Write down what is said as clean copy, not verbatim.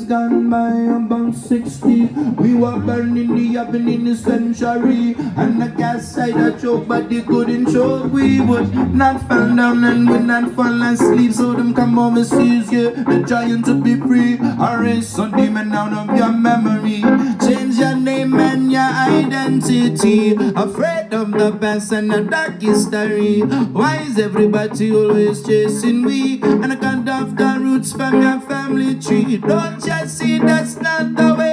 years gone by, about 60, we were burned in the oven in the century. And the gas side that choke, but they couldn't choke. We would not fall down and would not fall asleep. So them come overseas, yeah, they're trying to be free. Erase some demon out of your memory. Change your name and your identity. Afraid of the past and the dark history. Why is everybody always chasing we? And I can't have the roots from your family tree. Don't you see that's not the way?